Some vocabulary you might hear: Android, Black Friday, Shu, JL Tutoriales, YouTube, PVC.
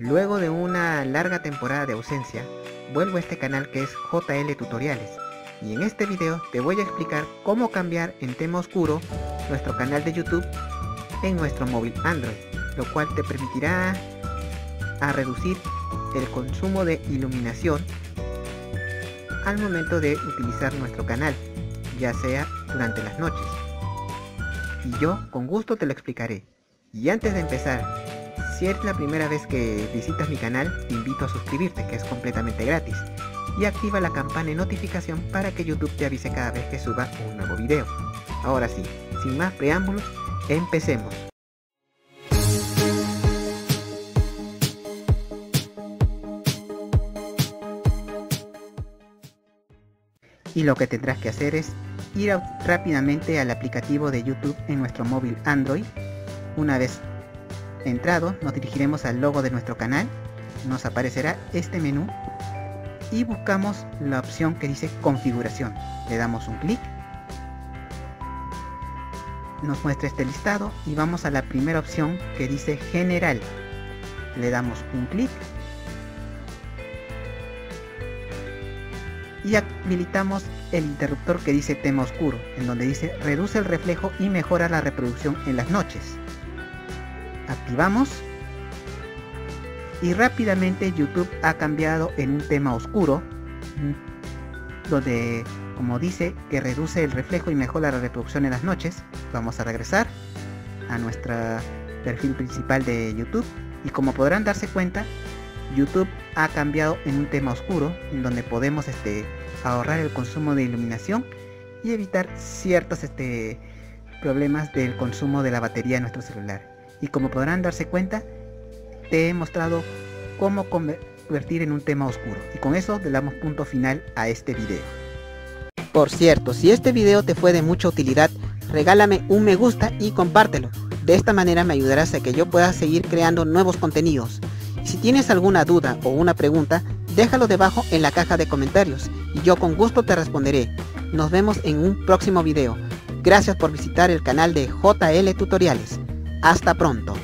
Luego de una larga temporada de ausencia, vuelvo a este canal que es JL Tutoriales, y en este video te voy a explicar cómo cambiar en tema oscuro nuestro canal de YouTube en nuestro móvil Android, lo cual te permitirá a reducir el consumo de iluminación al momento de utilizar nuestro canal, ya sea durante las noches. Y yo con gusto te lo explicaré. Y antes de empezar, si es la primera vez que visitas mi canal, te invito a suscribirte, que es completamente gratis, y activa la campana de notificación para que YouTube te avise cada vez que suba un nuevo video. Ahora sí, sin más preámbulos, empecemos. Y lo que tendrás que hacer es ir rápidamente al aplicativo de YouTube en nuestro móvil Android. Una vez entrado, nos dirigiremos al logo de nuestro canal, nos aparecerá este menú y buscamos la opción que dice configuración, le damos un clic, nos muestra este listado y vamos a la primera opción que dice general, le damos un clic y habilitamos el interruptor que dice tema oscuro, en donde dice reduce el reflejo y mejora la reproducción en las noches. Activamos y rápidamente YouTube ha cambiado en un tema oscuro, donde como dice que reduce el reflejo y mejora la reproducción en las noches. Vamos a regresar a nuestro perfil principal de YouTube y como podrán darse cuenta, YouTube ha cambiado en un tema oscuro, en donde podemos ahorrar el consumo de iluminación y evitar ciertos problemas del consumo de la batería de nuestro celular. Y como podrán darse cuenta, te he mostrado cómo convertir en un tema oscuro. Y con eso le damos punto final a este video. Por cierto, si este video te fue de mucha utilidad, regálame un me gusta y compártelo. De esta manera me ayudarás a que yo pueda seguir creando nuevos contenidos. Si tienes alguna duda o una pregunta, déjalo debajo en la caja de comentarios y yo con gusto te responderé. Nos vemos en un próximo video. Gracias por visitar el canal de JL Tutoriales. Hasta pronto.